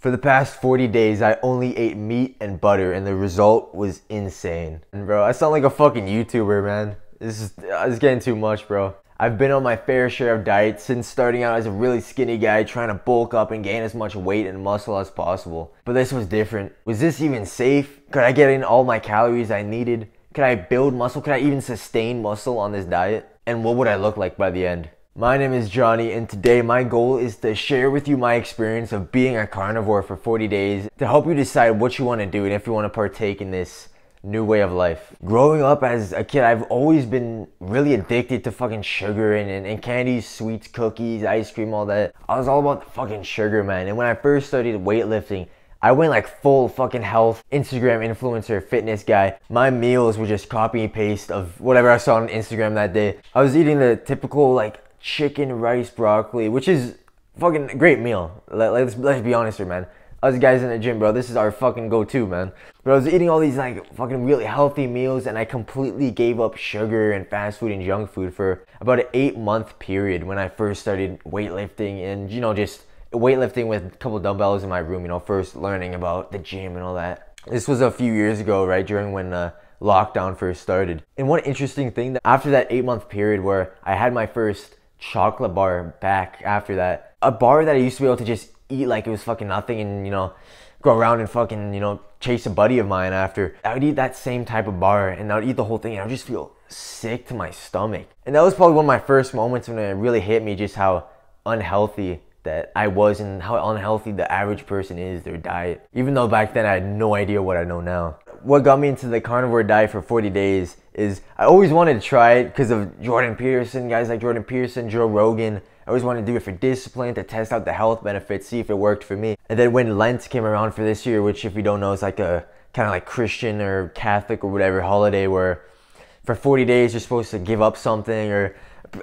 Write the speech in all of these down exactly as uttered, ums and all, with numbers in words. For the past forty days, I only ate meat and butter, and the result was insane. And bro, I sound like a fucking YouTuber, man. This is, it's getting too much, bro. I've been on my fair share of diets since starting out as a really skinny guy, trying to bulk up and gain as much weight and muscle as possible. But this was different. Was this even safe? Could I get in all my calories I needed? Could I build muscle? Could I even sustain muscle on this diet? And what would I look like by the end? My name is Jonny, and today my goal is to share with you my experience of being a carnivore for forty days to help you decide what you want to do and if you want to partake in this new way of life. Growing up as a kid, I've always been really addicted to fucking sugar and, and, and candies, sweets, cookies, ice cream, all that. I was all about the fucking sugar, man. And when I first started weightlifting, I went like full fucking health, Instagram influencer, fitness guy. My meals were just copy and paste of whatever I saw on Instagram that day. I was eating the typical like chicken, rice, broccoli, which is fucking a great meal. Let's, let's be honest here, man. Us guys in the gym, bro, this is our fucking go-to, man. But I was eating all these like fucking really healthy meals, and I completely gave up sugar and fast food and junk food for about an eight-month period when I first started weightlifting and, you know, just weightlifting with a couple dumbbells in my room, you know, first learning about the gym and all that. This was a few years ago, right, during when uh, lockdown first started. And one interesting thing, that after that eight-month period where I had my first chocolate bar back after that, a bar that I used to be able to just eat like it was fucking nothing and, you know, go around and fucking, you know, chase a buddy of mine after, I would eat that same type of bar and I would eat the whole thing and I would just feel sick to my stomach. And that was probably one of my first moments when it really hit me just how unhealthy that I was and how unhealthy the average person is, their diet. Even though back then I had no idea what I know now. What got me into the carnivore diet for forty days is I always wanted to try it because of Jordan Peterson, guys like Jordan Peterson, Joe Rogan. I always wanted to do it for discipline, to test out the health benefits, see if it worked for me. And then when Lent came around for this year, which if you don't know is like a kind of like Christian or Catholic or whatever holiday where for forty days you're supposed to give up something, or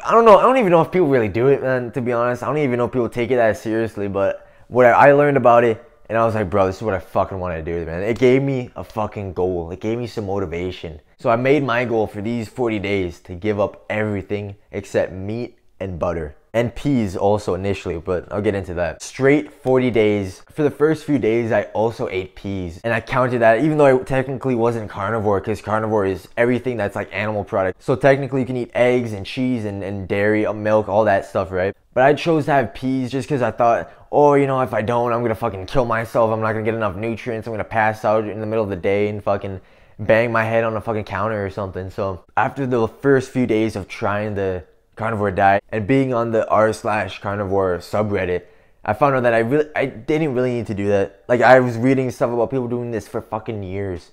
I don't know, I don't even know if people really do it, man, to be honest. I don't even know if people take it that seriously, but what I learned about it, and I was like, bro, this is what I fucking want to do, man. It gave me a fucking goal. It gave me some motivation. So I made my goal for these forty days to give up everything except meat and butter. And peas also initially, but I'll get into that. Straight forty days. For the first few days, I also ate peas. And I counted that, even though I technically wasn't carnivore, because carnivore is everything that's like animal product. So technically you can eat eggs and cheese and, and dairy, milk, all that stuff, right? But I chose to have peas just because I thought, oh, you know, if I don't, I'm gonna fucking kill myself. I'm not gonna get enough nutrients. I'm gonna pass out in the middle of the day and fucking bang my head on a fucking counter or something. So after the first few days of trying the carnivore diet and being on the r slash carnivore subreddit, I found out that I really I didn't really need to do that. Like, I was reading stuff about people doing this for fucking years.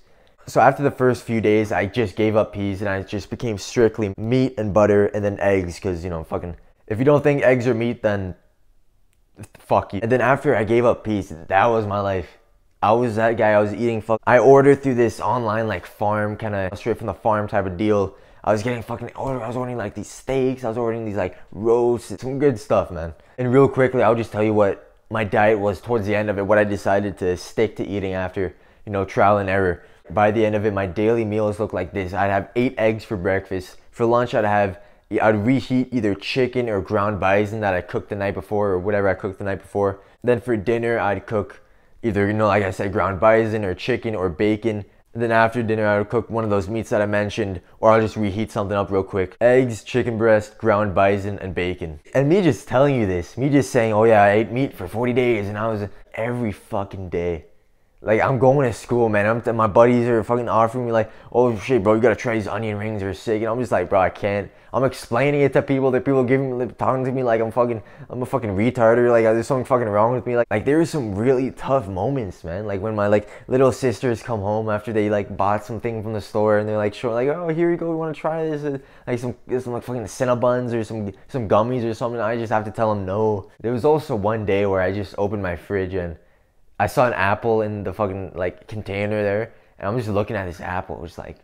So after the first few days, I just gave up peas and I just became strictly meat and butter and then eggs, because, you know, fucking if you don't think eggs are meat, then fuck you. And then after I gave up peas, that was my life. I was that guy. I was eating fuck. I ordered through this online like farm, kind of straight from the farm type of deal. I was getting fucking, oh, I was ordering like these steaks, I was ordering these like roasts, some good stuff, man. And real quickly, I'll just tell you what my diet was towards the end of it, what I decided to stick to eating after, you know, trial and error. By the end of it, my daily meals looked like this. I'd have eight eggs for breakfast. For lunch, I'd have, I'd reheat either chicken or ground bison that I cooked the night before or whatever I cooked the night before. Then for dinner, I'd cook either, you know, like I said, ground bison or chicken or bacon. Then after dinner, I would cook one of those meats that I mentioned, or I'll just reheat something up real quick. Eggs, chicken breast, ground bison, and bacon. And me just telling you this, me just saying, oh yeah, I ate meat for forty days, and I was every fucking day. Like, I'm going to school, man. I'm my buddies are fucking offering me like, oh shit, bro, you gotta try these onion rings or sick. And I'm just like, bro, I can't. I'm explaining it to people that people giving me, talking to me like I'm fucking, I'm a fucking retard or like there's something fucking wrong with me. Like, like there were some really tough moments, man. Like when my like little sisters come home after they like bought something from the store and they're like, sure, like, oh, here you go, you want to try this? Or, like some, some like fucking Cinnabons or some some gummies or something. I just have to tell them no. There was also one day where I just opened my fridge and I saw an apple in the fucking like container there, and I'm just looking at this apple. It was like,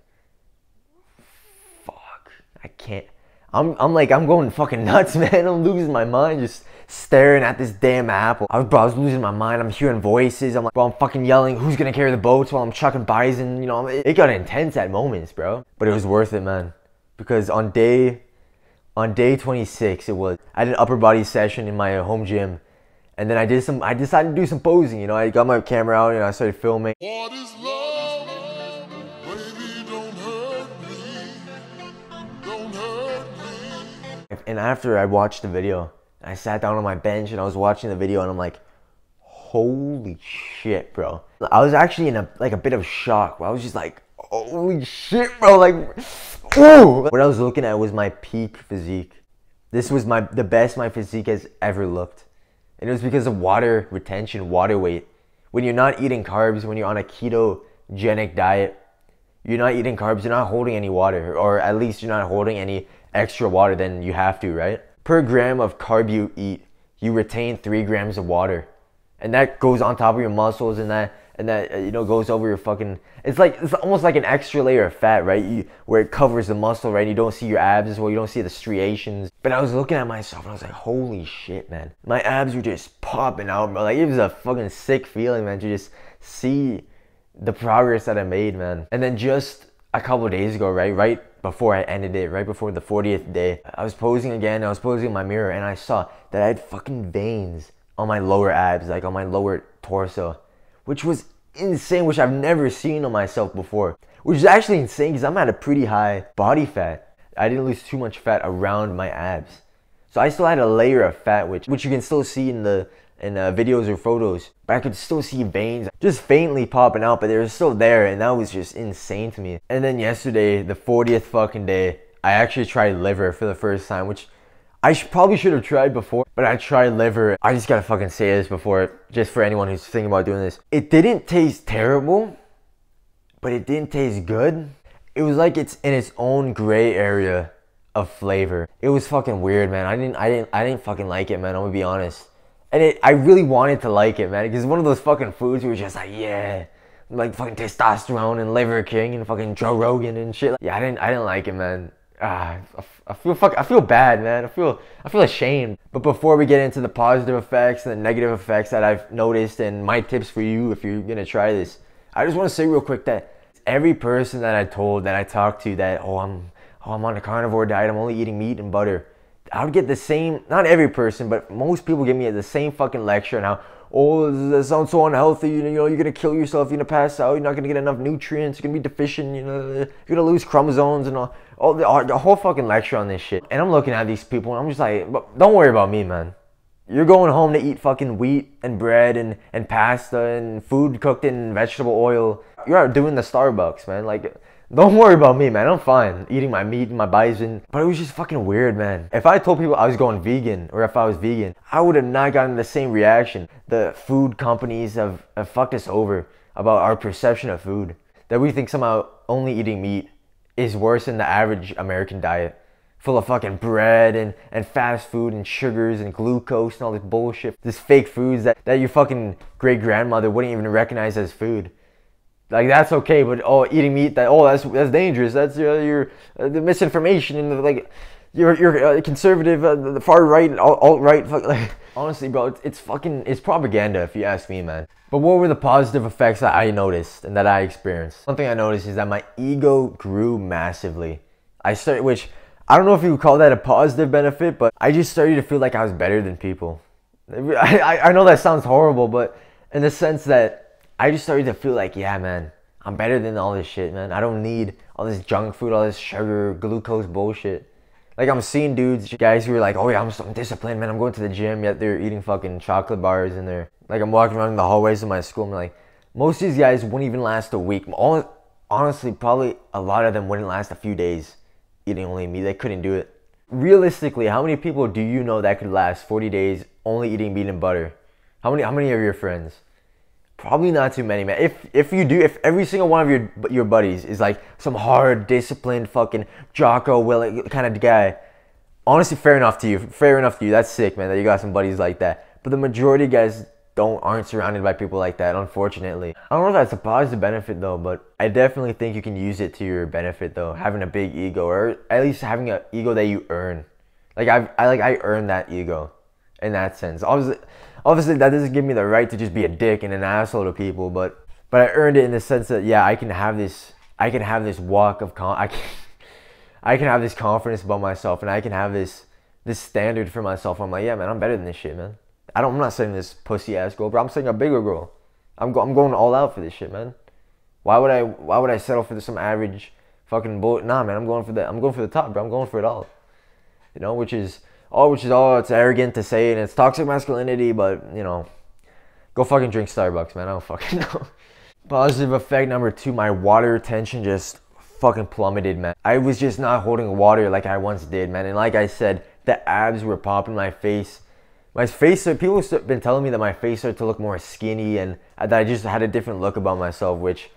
fuck, I can't. I'm I'm like I'm going fucking nuts, man. I'm losing my mind just staring at this damn apple. I was, bro, I was losing my mind. I'm hearing voices. I'm like, bro, I'm fucking yelling. Who's gonna carry the boats while I'm chucking bison? You know, it got intense at moments, bro. But it was worth it, man, because on day, on day twenty-six, it was. I had an upper body session in my home gym. And then I did some, I decided to do some posing, you know, I got my camera out and I started filming. What is love? Baby, don't hurt me. Don't hurt me. And after I watched the video, I sat down on my bench and I was watching the video and I'm like, holy shit, bro. I was actually in a, like a bit of shock. I was just like, holy shit, bro, like, ooh. What I was looking at was my peak physique. This was my, the best my physique has ever looked. And it was because of water retention, water weight. When you're not eating carbs, when you're on a ketogenic diet, you're not eating carbs, you're not holding any water, or at least you're not holding any extra water than you have to, right? Per gram of carb you eat, you retain three grams of water. And that goes on top of your muscles and that, and that, you know, goes over your fucking, it's like, it's almost like an extra layer of fat, right? You, where it covers the muscle, right? You don't see your abs as well, you don't see the striations. But I was looking at myself and I was like, holy shit, man. My abs were just popping out, bro. Like, it was a fucking sick feeling, man, to just see the progress that I made, man. And then just a couple of days ago, right? Right before I ended it, right before the fortieth day, I was posing again, I was posing in my mirror and I saw that I had fucking veins on my lower abs, like on my lower torso, which was insane, which I've never seen on myself before, which is actually insane because I'm at a pretty high body fat. I didn't lose too much fat around my abs, so I still had a layer of fat, which which you can still see in the in the videos or photos, but I could still see veins just faintly popping out, but they were still there, and that was just insane to me. And then yesterday, the fortieth fucking day, I actually tried liver for the first time, which I sh probably should have tried before, but I tried liver. I just gotta fucking say this before, just for anyone who's thinking about doing this. It didn't taste terrible, but it didn't taste good. It was like it's in its own gray area of flavor. It was fucking weird, man. I didn't, I didn't, I didn't fucking like it, man. I'm gonna be honest. And it, I really wanted to like it, man, because it's one of those fucking foods where you're just like, yeah, like fucking testosterone and Liver King and fucking Joe Rogan and shit. Yeah, I didn't, I didn't like it, man. Ah, I feel fuck. I feel bad, man. I feel I feel ashamed. But before we get into the positive effects and the negative effects that I've noticed and my tips for you if you're gonna try this, I just want to say real quick that every person that I told, that I talked to, that oh I'm oh I'm on a carnivore diet, I'm only eating meat and butter, I would get the same. Not every person, but most people give me the same fucking lecture and how oh that sounds so unhealthy. You know, you're gonna kill yourself. You're gonna pass out. You're not gonna get enough nutrients. You're gonna be deficient. You know, you're gonna lose chromosomes and all. Oh, the, the whole fucking lecture on this shit. And I'm looking at these people and I'm just like, but don't worry about me, man. You're going home to eat fucking wheat and bread and, and pasta and food cooked in vegetable oil. You're out doing the Starbucks, man. Like, don't worry about me, man. I'm fine eating my meat and my bison. But it was just fucking weird, man. If I told people I was going vegan or if I was vegan, I would have not gotten the same reaction. The food companies have, have fucked us over about our perception of food. That we think somehow only eating meat is worse than the average American diet, full of fucking bread and, and fast food and sugars and glucose and all this bullshit. This fake foods that, that your fucking great-grandmother wouldn't even recognize as food. Like, that's okay, but oh, eating meat, that oh, that's that's dangerous. That's uh, your uh, the misinformation and the, like, you're you're uh, conservative, uh, the far right, alt-right. Like, honestly, bro, it's, it's fucking, it's propaganda if you ask me, man. But what were the positive effects that I noticed and that I experienced? One thing I noticed is that my ego grew massively. I started, which I don't know if you would call that a positive benefit, but I just started to feel like I was better than people. I, I know that sounds horrible, but in the sense that I just started to feel like, yeah, man, I'm better than all this shit, man. I don't need all this junk food, all this sugar, glucose bullshit. Like, I'm seeing dudes, guys who are like, oh yeah, I'm so disciplined, man, I'm going to the gym, yet they're eating fucking chocolate bars and they're, like, I'm walking around the hallways of my school and like, most of these guys wouldn't even last a week. All, honestly, probably a lot of them wouldn't last a few days eating only meat. They couldn't do it. Realistically, how many people do you know that could last forty days only eating meat and butter? How many, how many of your friends? Probably not too many, man. If if you do, if every single one of your your buddies is like some hard, disciplined, fucking Jocko Willing kind of guy, honestly, fair enough to you. Fair enough to you. That's sick, man, that you got some buddies like that. But the majority of guys don't aren't surrounded by people like that, unfortunately. I don't know if that's a positive benefit though, but I definitely think you can use it to your benefit though. Having a big ego, or at least having an ego that you earn. Like I I like I earned that ego, in that sense. Obviously. Obviously, that doesn't give me the right to just be a dick and an asshole to people, but but I earned it in the sense that yeah, I can have this, I can have this walk of con, I can, I can have this confidence about myself, and I can have this this standard for myself. I'm like, yeah, man, I'm better than this shit, man. I don't, I'm not saying this pussy ass goal, but I'm saying a bigger goal. I'm, go, I'm going all out for this shit, man. Why would I why would I settle for some average fucking bull? Nah, man, I'm going for the I'm going for the top, bro. I'm going for it all. You know, which is all which is all it's arrogant to say, and it's toxic masculinity, but you know, go fucking drink Starbucks, man. I don't fucking know. Positive effect number two, my water retention just fucking plummeted, man. I was just not holding water like I once did, man. And like I said, the abs were popping my face. My face, people have been telling me that my face started to look more skinny and that I just had a different look about myself, which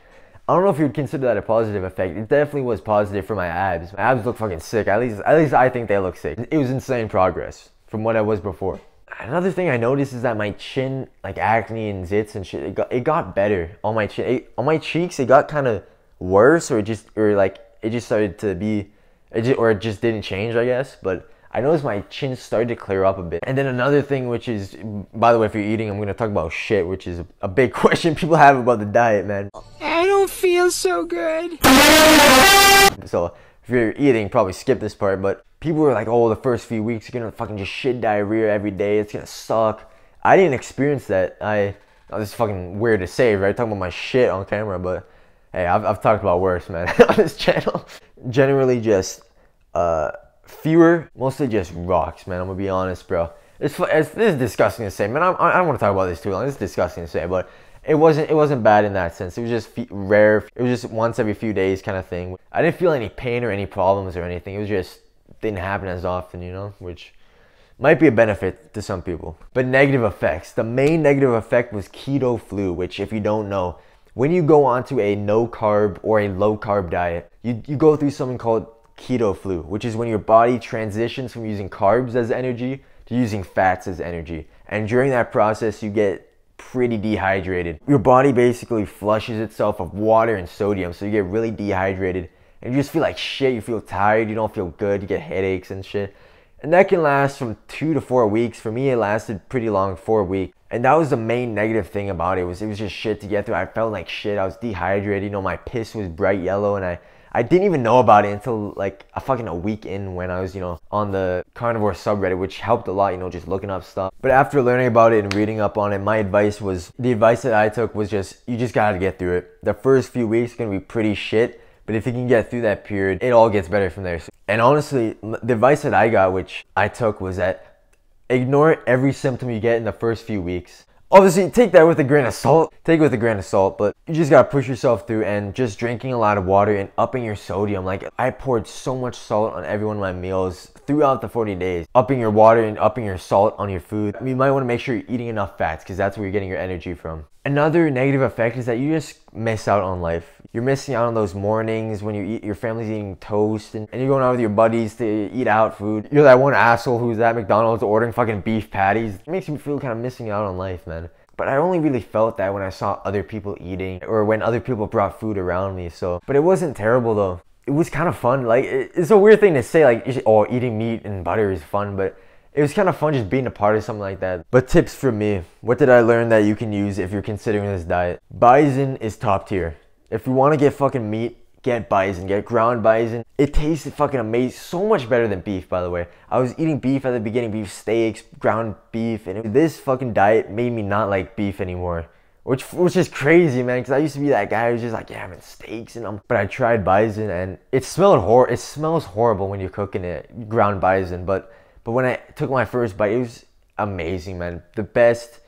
I don't know if you'd consider that a positive effect. It definitely was positive for my abs. My abs look fucking sick. At least, at least I think they look sick. It was insane progress from what I was before. Another thing I noticed is that my chin, like acne and zits and shit, it got, it got better on my chin. It, on my cheeks, it got kind of worse, or it just, or like, it just started to be, it just, or it just didn't change, I guess, but I noticed my chin started to clear up a bit. And then another thing, which is, by the way, if you're eating, I'm gonna talk about shit, which is a big question people have about the diet, man. I don't feel so good. So if you're eating, probably skip this part, but people were like, oh, the first few weeks, you're gonna fucking just shit diarrhea every day, it's gonna suck. I didn't experience that. I, oh, this is fucking weird to say, right? Talking about my shit on camera, but hey, I've, I've talked about worse, man, on this channel. Generally just, uh, fewer, mostly just rocks, man. I'm gonna be honest, bro. It's, it's this is disgusting to say, man. I'm, I don't want to talk about this too long. It's disgusting to say, but it wasn't it wasn't bad in that sense. It was just rare. It was just once every few days kind of thing. I didn't feel any pain or any problems or anything. It was just didn't happen as often, you know, which might be a benefit to some people. But negative effects. The main negative effect was keto flu, which if you don't know, when you go onto a no carb or a low carb diet, you you go through something called keto flu, which is when your body transitions from using carbs as energy to using fats as energy. And during that process, you get pretty dehydrated. Your body basically flushes itself of water and sodium, so you get really dehydrated and you just feel like shit. You feel tired, you don't feel good, you get headaches and shit. And that can last from two to four weeks. For me, it lasted pretty long, four weeks. And that was the main negative thing about it, was it was just shit to get through. I felt like shit. I was dehydrated. You know, my piss was bright yellow, and I I didn't even know about it until like a fucking a week in, when I was, you know, on the carnivore subreddit, which helped a lot, you know, just looking up stuff. But after learning about it and reading up on it, my advice was, the advice that I took was just, you just gotta get through it. The first few weeks are gonna be pretty shit, but if you can get through that period, it all gets better from there. And honestly, the advice that I got, which I took, was that ignore every symptom you get in the first few weeks. Obviously, take that with a grain of salt. Take it with a grain of salt, but you just gotta push yourself through, and just drinking a lot of water and upping your sodium. Like, I poured so much salt on every one of my meals throughout the forty days. Upping your water and upping your salt on your food. You might wanna make sure you're eating enough fats, because that's where you're getting your energy from. Another negative effect is that you just miss out on life. You're missing out on those mornings when you eat, your family's eating toast, and, and you're going out with your buddies to eat out food. You're that one asshole who's at McDonald's ordering fucking beef patties. It makes you feel kind of missing out on life, man. But I only really felt that when I saw other people eating, or when other people brought food around me, so. But it wasn't terrible, though. It was kind of fun. Like, it, it's a weird thing to say, like, oh, eating meat and butter is fun, but it was kind of fun just being a part of something like that. But tips from me. What did I learn that you can use if you're considering this diet? Bison is top tier. If you want to get fucking meat, get bison. Get ground bison. It tasted fucking amazing. So much better than beef, by the way. I was eating beef at the beginning. Beef steaks, ground beef. And it, this fucking diet made me not like beef anymore. Which, which is crazy, man, because I used to be that guy who's just like, yeah, having steaks and I'm... But I tried bison, and it smelled hor- It smells horrible when you're cooking it. Ground bison, but... But when I took my first bite, it was amazing, man. The best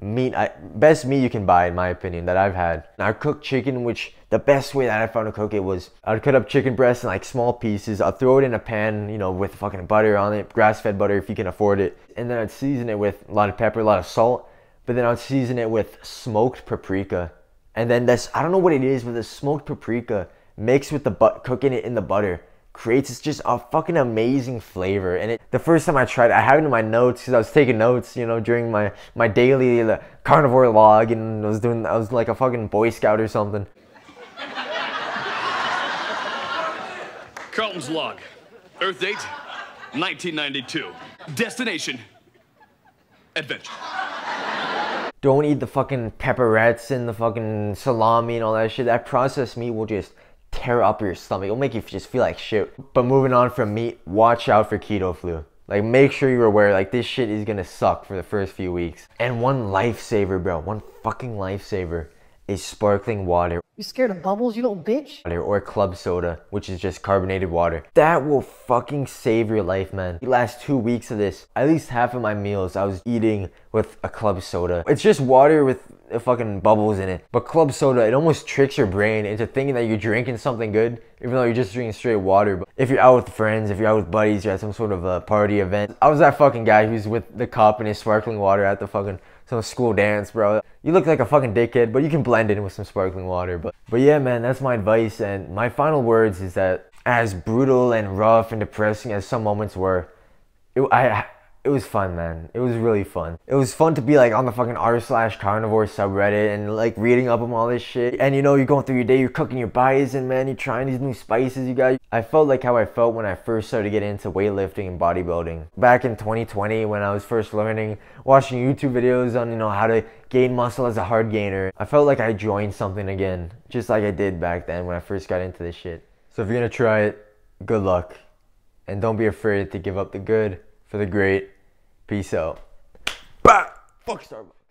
meat, I, best meat you can buy, in my opinion, that I've had. I cooked chicken, which the best way that I found to cook it was, I'd cut up chicken breasts in like small pieces. I'd throw it in a pan, you know, with fucking butter on it, grass-fed butter if you can afford it. And then I'd season it with a lot of pepper, a lot of salt. But then I'd season it with smoked paprika. And then this, I don't know what it is, but the smoked paprika mixed with the but cooking it in the butter creates, it's just a fucking amazing flavor. And it, the first time I tried it, I had it in my notes because I was taking notes, you know, during my my daily like, carnivore log, and I was doing, I was like a fucking Boy Scout or something. Carlton's log, Earth date, nineteen ninety-two, destination, adventure. Don't eat the fucking pepperettes and the fucking salami and all that shit. That processed meat will just tear up your stomach. It'll make you just feel like shit. But moving on from meat, watch out for keto flu. Like, make sure you're aware, like, this shit is gonna suck for the first few weeks. And one lifesaver, bro, one fucking lifesaver is sparkling water. You scared of bubbles, you little bitch? Or club soda, which is just carbonated water. That will fucking save your life, man. The last two weeks of this, at least half of my meals, I was eating with a club soda. It's just water with fucking bubbles in it. But club soda, it almost tricks your brain into thinking that you're drinking something good, even though you're just drinking straight water. But if you're out with friends, if you're out with buddies, you're at some sort of a party event. I was that fucking guy who's with the cup and his sparkling water at the fucking some school dance, bro. You look like a fucking dickhead, but you can blend it in with some sparkling water. But but yeah, man, that's my advice. And my final words is that as brutal and rough and depressing as some moments were, it, I... It was fun, man. It was really fun. It was fun to be like on the fucking r slash carnivore subreddit and like reading up on all this shit. And you know, you're going through your day, you're cooking your bison, man. You're trying these new spices you got. I felt like how I felt when I first started to get into weightlifting and bodybuilding. Back in twenty twenty, when I was first learning, watching YouTube videos on, you know, how to gain muscle as a hard gainer. I felt like I joined something again, just like I did back then when I first got into this shit. So if you're gonna try it, good luck. And don't be afraid to give up the good for the great. Peace out. Bah! Fuck Starbucks.